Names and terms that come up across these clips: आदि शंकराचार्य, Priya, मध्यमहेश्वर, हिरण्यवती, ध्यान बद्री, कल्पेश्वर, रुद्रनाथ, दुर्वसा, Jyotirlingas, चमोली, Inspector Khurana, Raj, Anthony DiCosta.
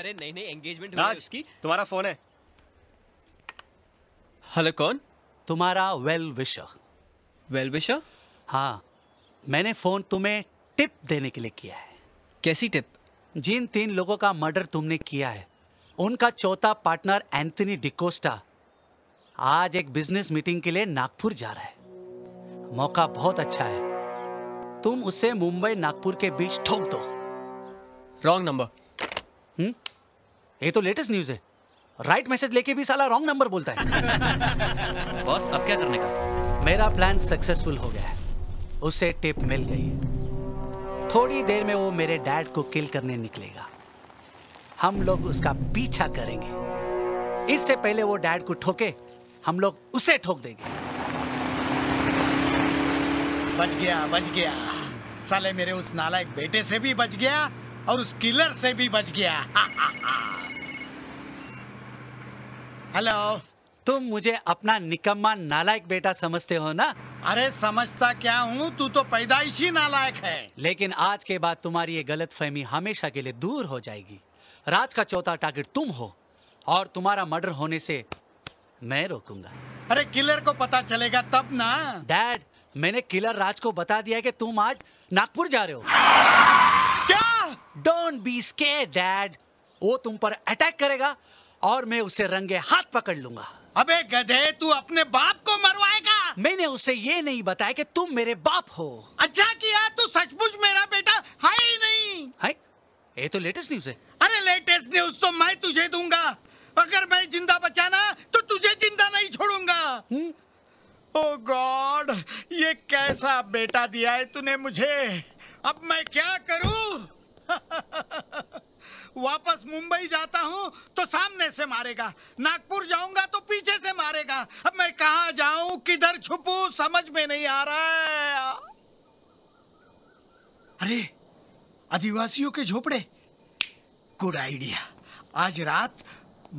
अरे नहीं नहीं एंगेजमेंट हो गई उसकी। तुम्हारा फोन है। हेलो कौन? तुम्हारा वेल विशर। Well wisher? हाँ, मैंने फोन तुम्हें टिप देने के लिए किया है। कैसी टिप? जिन 3 लोगों का मर्डर तुमने किया है उनका चौथा पार्टनर एंथनी डिकोस्टा आज एक बिजनेस मीटिंग के लिए नागपुर जा रहा है। मौका बहुत अच्छा है, तुम उसे मुंबई नागपुर के बीच ठोक दो। Wrong number. ये तो लेटेस्ट न्यूज है। राइट मैसेज लेके भी साला रॉन्ग नंबर बोलता है। बॉस अब क्या करने का? मेरा प्लान सक्सेसफुल हो गया है, उसे टिप मिल गई। थोड़ी देर में वो मेरे डैड को किल करने निकलेगा। हम लोग उसका पीछा करेंगे। इससे पहले वो डैड को ठोके हम लोग उसे ठोक देंगे। बच गया साले, मेरे उस नालायक बेटे से भी बच गया और उस किलर से भी बच गया। हेलो, तुम मुझे अपना निकम्मा नालायक बेटा समझते हो ना? अरे समझता क्या हूँ, तू तो पैदाइशी नालायक है। लेकिन आज के बाद तुम्हारी ये गलतफहमी हमेशा के लिए दूर हो जाएगी। राज का चौथा टारगेट तुम हो और तुम्हारा मर्डर होने से मैं रोकूंगा। अरे किलर को पता चलेगा तब ना। डैड, मैंने किलर राज को बता दिया कि तुम आज नागपुर जा रहे हो। क्या? डोंट बी स्केयर्ड डैड, वो तुम पर अटैक करेगा और मैं उसे रंगे हाथ पकड़ लूंगा। अबे गधे, तू अपने बाप को मरवाएगा? मैंने उसे ये नहीं बताया कि तुम मेरे बाप हो। अच्छा किया, तू सचमुच मेरा बेटा है ही नहीं। है? ये तो लेटेस्ट न्यूज है। अरे लेटेस्ट न्यूज तो मैं तुझे दूंगा। अगर मैं जिंदा बचाना तो तुझे जिंदा नहीं छोड़ूंगा। ओह गॉड, ये कैसा बेटा दिया है तूने मुझे। अब मैं क्या करूं? वापस मुंबई जाता हूं तो सामने से मारेगा, नागपुर जाऊंगा तो पीछे से मारेगा। अब मैं कहां जाऊं, किधर छुपूं, समझ में नहीं आ रहा है। अरे आदिवासियों के झोपड़े, गुड आइडिया। आज रात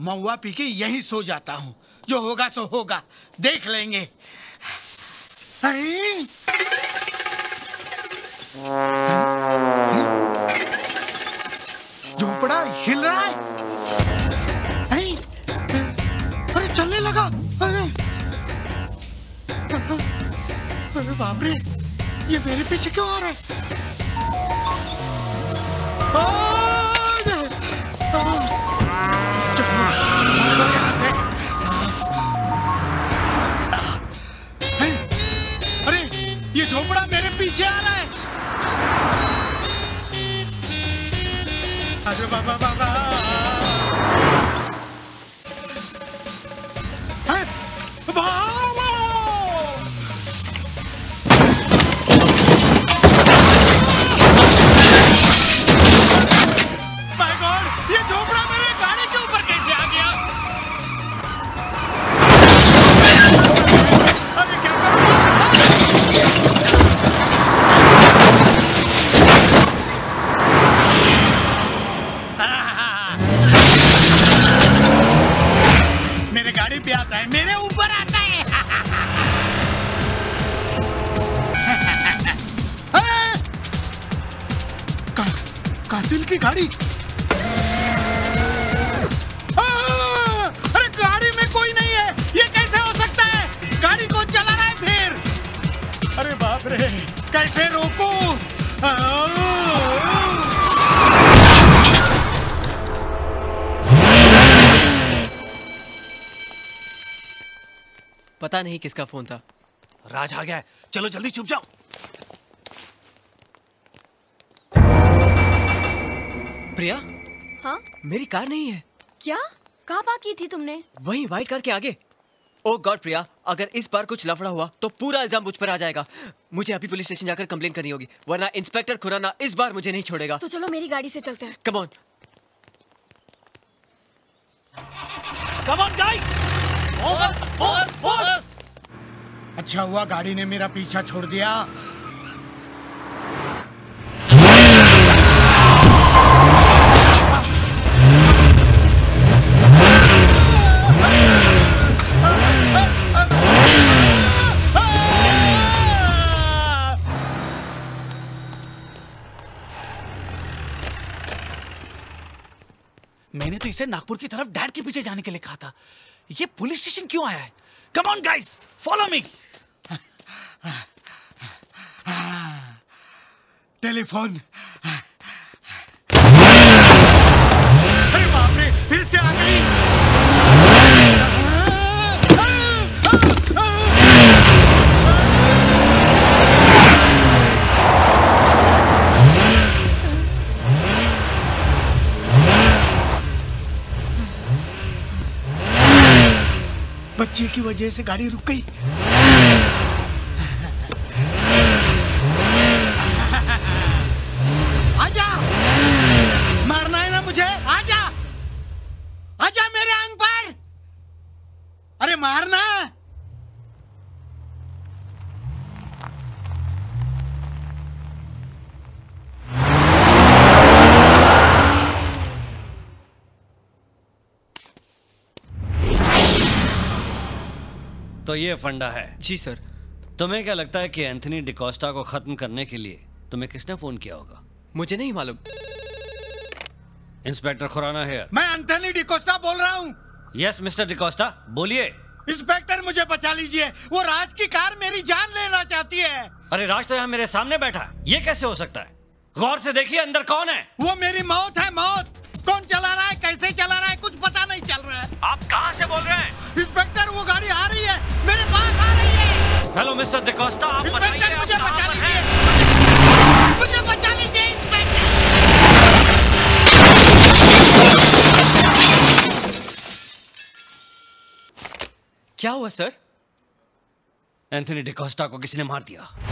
महुआ पी के यहीं सो जाता हूं, जो होगा सो होगा, देख लेंगे। झोपड़ा हिल रहा है। अरे चलने लगा। अरे बाप रे, ये मेरे पीछे क्यों आ रहा है? ये झोपड़ा मेरे पीछे आ रहा है। अरे बाबा बाबा, माय गॉड, ये झोपड़ा मेरे गाड़ी के ऊपर कैसे आ गया? अरे क्या कर? पे आता है, मेरे ऊपर आता है। कातिल की गाड़ी। अरे गाड़ी में कोई नहीं है, ये कैसे हो सकता है? गाड़ी को चला रहा है फिर। अरे बाप रे, कैसे रोको? पता नहीं किसका फोन था। राज आ गया है, चलो जल्दी छुप जाओ। प्रिया। हाँ? मेरी कार नहीं है। क्या? कहाँ पार्क की थी तुमने? वही व्हाइट कार के आगे। ओह गॉड प्रिया, अगर इस बार कुछ लफड़ा हुआ तो पूरा इल्जाम मुझ पर आ जाएगा। मुझे अभी पुलिस स्टेशन जाकर कंप्लेन करनी होगी, वरना इंस्पेक्टर खुराना इस बार मुझे नहीं छोड़ेगा। तो चलो मेरी गाड़ी से चलते हैं। Come on come on guys. Bose, Bose, Bose. अच्छा हुआ गाड़ी ने मेरा पीछा छोड़ दिया। मैंने तो इसे नागपुर की तरफ डैड के पीछे जाने के लिए कहा था। ये पुलिस स्टेशन क्यों आया है? Come on guys, follow me. Telephone. अरे बाप रे, फिर से आ गई। बच्चे की वजह से गाड़ी रुक गई। आजा, मारना है ना मुझे? आजा, आजा मेरे अंग पर। अरे मारना। तो ये फंडा है। जी सर। तुम्हें क्या लगता है कि एंथनी डिकोस्टा को खत्म करने के लिए तुम्हें किसने फोन किया होगा? मुझे नहीं मालूम। इंस्पेक्टर खुराना है। मैं एंथनी डिकोस्टा बोल रहा हूँ। यस मिस्टर डिकोस्टा, बोलिए। इंस्पेक्टर मुझे बचा लीजिए, वो राज की कार मेरी जान लेना चाहती है। अरे राज तो यहाँ मेरे सामने बैठा, ये कैसे हो सकता है? गौर से देखिए अंदर कौन है। वो मेरी मौत है, मौत। कौन चला रहा है, कैसे चला रहा है, कुछ पता नहीं चल रहा है। आप कहाँ से बोल रहे हैं? इंस्पेक्टर वो गाड़ी आ रही है, मेरे पास आ रही है। हेलो मिस्टर डिकोस्टा, आप बताइए मुझे बचा लीजिए, मुझे बचा लीजिए इंस्पेक्टर। क्या हुआ सर? एंथनी डिकोस्टा को किसी ने मार दिया।